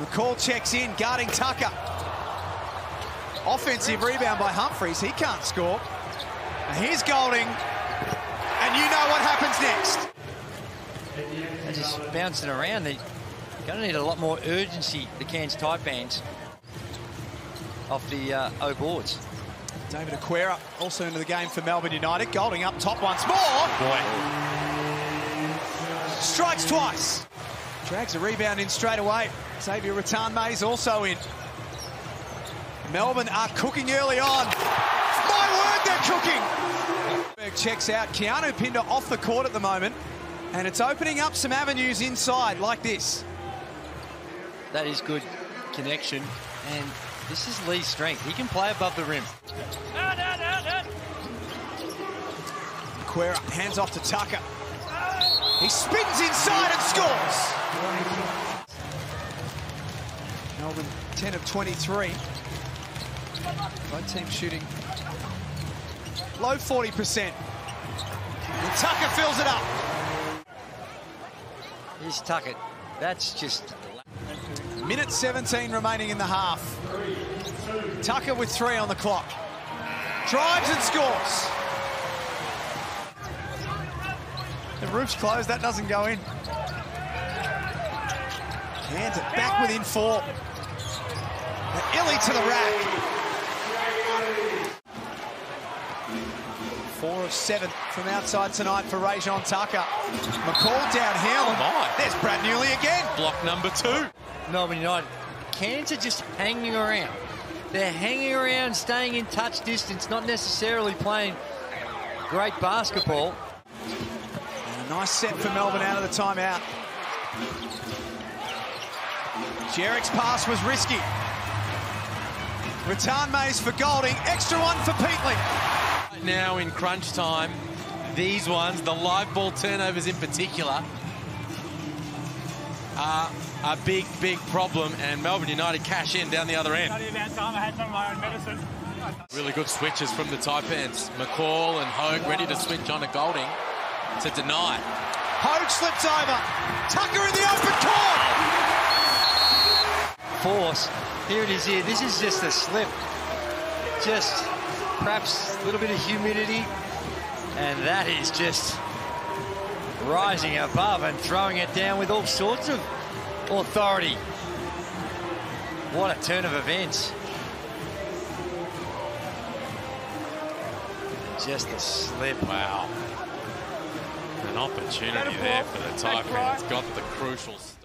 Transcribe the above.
McCall checks in, guarding Tucker. Offensive rebound by Humphreys. He can't score. Now here's Goulding. And you know what happens next. They're just bouncing around. They're going to need a lot more urgency, the Cairns Taipans, off the O boards. David Okwera also into the game for Melbourne United. Goulding up top once more. Boy. Strikes twice. Drags a rebound in straight away. Xavier Rathan-Mayes also in. Melbourne are cooking early on. My word, they're cooking! Checks out. Keanu Pinder off the court at the moment. And it's opening up some avenues inside like this. That is good connection. And this is Lee's strength. He can play above the rim. Quera hands off to Tucker. He spins inside and scores. Melbourne 10 of 23. Both teams shooting low 40%. And Tucker fills it up. Here's Tucker. That's just... Minute 17 remaining in the half. Tucker with 3 on the clock. Drives and scores. The roof's closed. That doesn't go in. Cairns are back within 4. Illy to the rack. 4 of 7 from outside tonight for Rajon Tucker. McCall downhill. Oh my. There's Brad Newley again. Block number 2. Melbourne United. Cairns are just hanging around. They're hanging around, staying in touch distance, not necessarily playing great basketball. And a nice set for Melbourne out of the timeout. Jerick's pass was risky. Rathan-Mayes for Goulding. Extra one for Peatley. Now in crunch time, these ones, the live ball turnovers in particular, are a big, big problem, and Melbourne United cash in down the other end. Really good switches from the Taipans. McCall and Hogue ready to switch on to Goulding to deny. Hogue slips over. Tucker in the open court. Force. Here it is here. This is just a slip. Just... perhaps a little bit of humidity, and that is just rising above and throwing it down with all sorts of authority. What a turn of events. Just a slip. Wow. An opportunity there for the Taipans. Got the crucial...